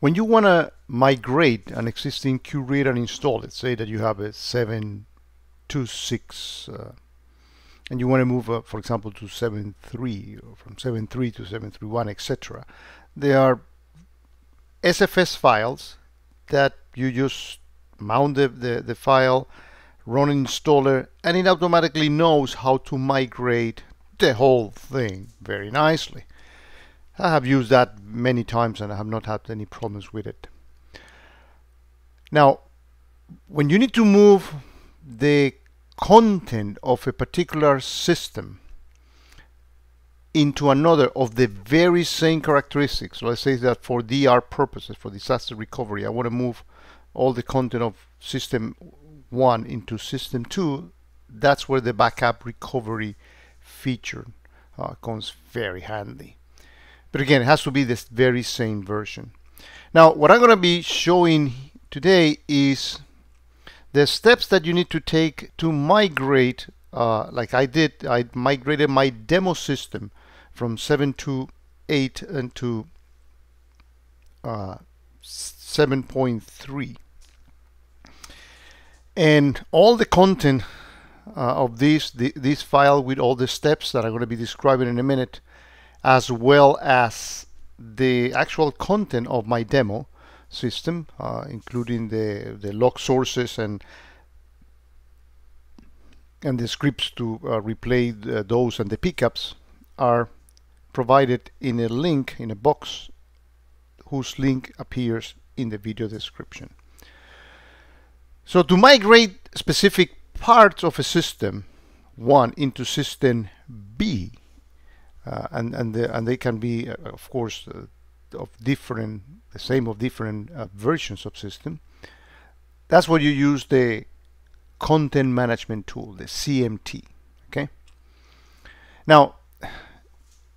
When you want to migrate an existing QRadar install, let's say that you have a 7.26 and you want to move, for example, to 7.3 or from 7.3 to 7.3.1, etc. There are SFS files that you just mount the file, run installer, and it automatically knows how to migrate the whole thing very nicely. I have used that many times and I have not had any problems with it. Now, when you need to move the content of a particular system into another of the very same characteristics, so let's say that for DR purposes, for disaster recovery, I want to move all the content of system 1 into system 2, that's where the backup recovery feature comes very handy. But again, it has to be this very same version. Now, what I'm going to be showing today is the steps that you need to take to migrate, like I did. I migrated my demo system from 7.8 into 7.3. And all the content of this file with all the steps that I'm going to be describing in a minute, as well as the actual content of my demo system, including the log sources and the scripts to replay those, and the pickups are provided in a link in a box whose link appears in the video description. So to migrate specific parts of a system 1 into system B, and they can be, of course, the same of different versions of system. That's where you use the content management tool, the CMT. Okay. Now,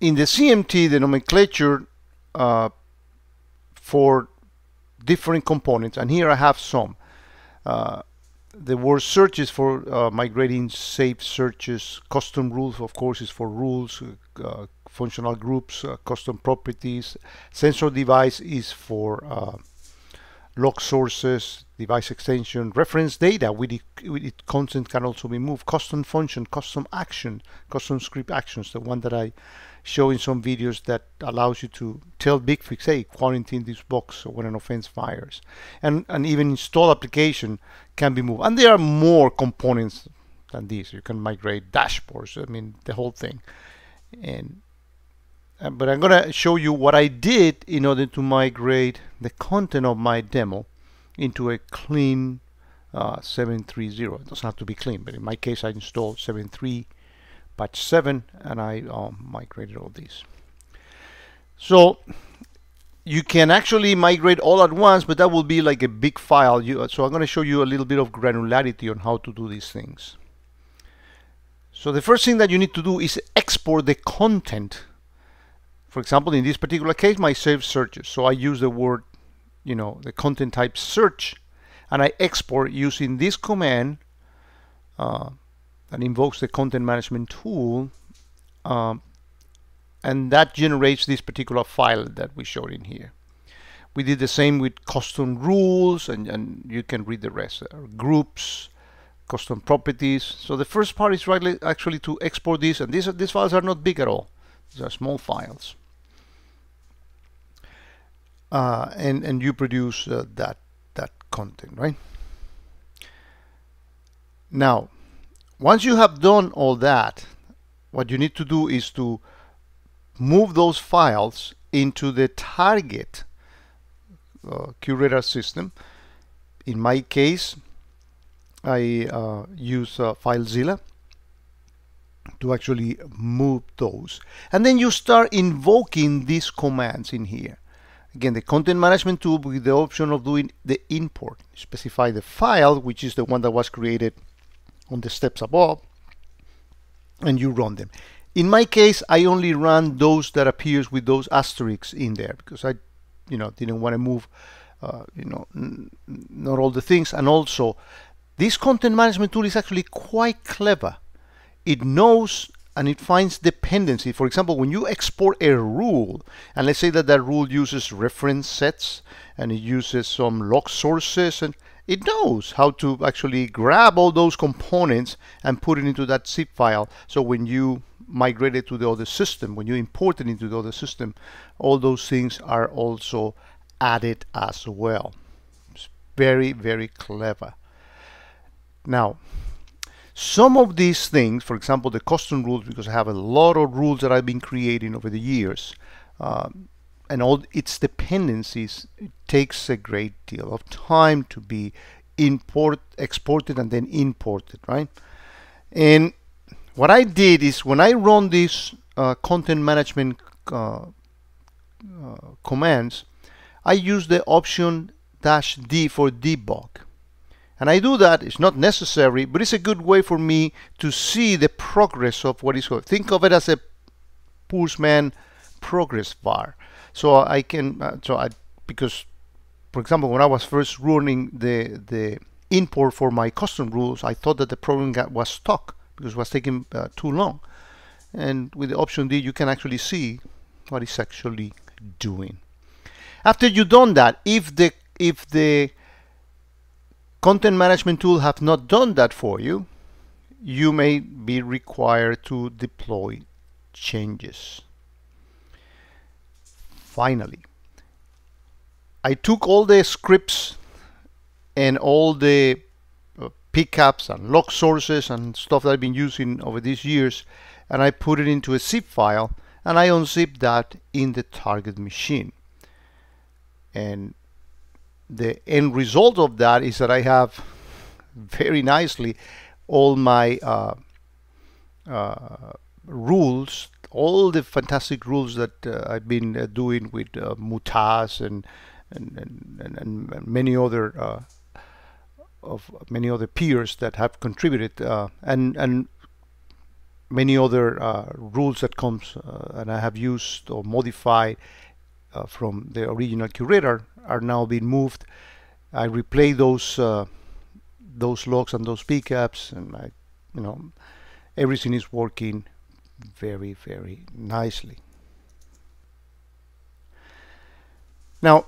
in the CMT, the nomenclature for different components, and here I have some. The word search is for migrating saved searches. Custom rules, of course, is for rules. Functional groups, custom properties. Sensor device is for log sources, device extension, reference data with it content can also be moved. Custom function, custom action, custom script actions, the one that I show in some videos that allows you to tell BigFix, hey, quarantine this box when an offense fires. And even install application can be moved. And there are more components than these. You can migrate dashboards, I mean, the whole thing. But I'm going to show you what I did in order to migrate the content of my demo into a clean 7.3.0. It doesn't have to be clean, but in my case I installed 7.3 patch 7 and I migrated all these. So you can actually migrate all at once, but that will be like a big file. So I'm going to show you a little bit of granularity on how to do these things. So the first thing that you need to do is export the content. For example, in this particular case, my saved searches. So I use the word, you know, the content type search, and I export using this command that invokes the content management tool, and that generates this particular file that we showed in here. We did the same with custom rules, and you can read the rest. Groups, custom properties. So the first part is right actually to export these, and these files are not big at all. These are small files, and you produce that content, right? Now, once you have done all that, what you need to do is to move those files into the target QRadar system. In my case, I use FileZilla to actually move those, and then you start invoking these commands in here. Again, the content management tool with the option of doing the import. Specify the file, which is the one that was created on the steps above, and you run them. In my case, I only ran those that appears with those asterisks in there because I, you know, didn't want to move, you know, not all the things, and also. This content management tool is actually quite clever. It knows and it finds dependency. For example, when you export a rule, and let's say that that rule uses reference sets and it uses some log sources, and it knows how to actually grab all those components and put it into that zip file. So when you migrate it to the other system, when you import it into the other system, all those things are also added as well. It's very, very clever. Now, some of these things, for example, the custom rules, because I have a lot of rules that I've been creating over the years, and all its dependencies, it takes a great deal of time to be exported and then imported, right? And what I did is when I run these content management commands, I use the option -D for debug. And I do that. It's not necessary, but it's a good way for me to see the progress of what is going. Think of it as a postman progress bar. So I can, because, for example, when I was first running the import for my custom rules, I thought that the program was stuck because it was taking too long. And with the option D, you can actually see what it's actually doing. After you've done that, if the content management tool have not done that for you, you may be required to deploy changes. Finally, I took all the scripts and all the pickups and log sources and stuff that I've been using over these years, and I put it into a zip file, and I unzip that in the target machine. And the end result of that is that I have very nicely all my rules, all the fantastic rules that I've been doing with Mutas and many other peers that have contributed, and many other rules that comes and I have used or modified from the original QRadar are now being moved. I replay those logs and those pickups, and I, you know, everything is working very, very nicely. Now,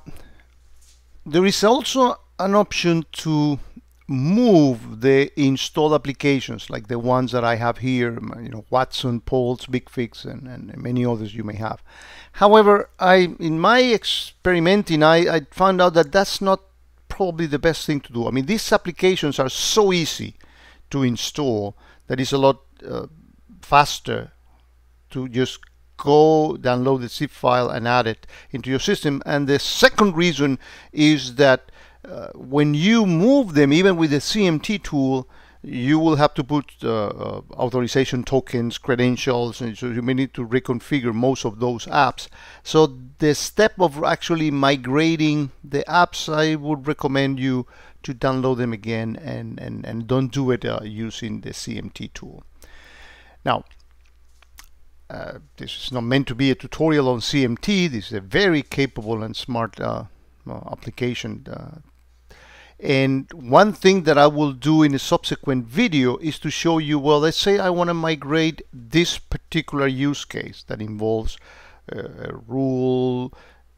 there is also an option to move the installed applications, like the ones that I have here, you know, Watson, Pulse, BigFix, and many others you may have. However, in my experimenting, I found out that that's not probably the best thing to do. I mean, these applications are so easy to install that it's a lot faster to just go download the zip file and add it into your system. And the second reason is that when you move them, even with the CMT tool, you will have to put authorization tokens, credentials, and so you may need to reconfigure most of those apps. So the step of actually migrating the apps, I would recommend you to download them again and don't do it using the CMT tool. Now, this is not meant to be a tutorial on CMT. This is a very capable and smart application. And one thing that I will do in a subsequent video is to show you, well, let's say I want to migrate this particular use case that involves a rule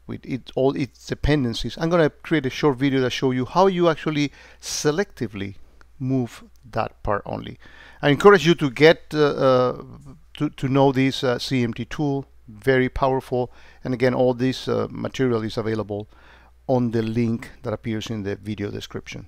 with all its dependencies. I'm going to create a short video that shows you how you actually selectively move that part only. I encourage you to get to know this CMT tool, very powerful. And again, all this material is available on the link that appears in the video description.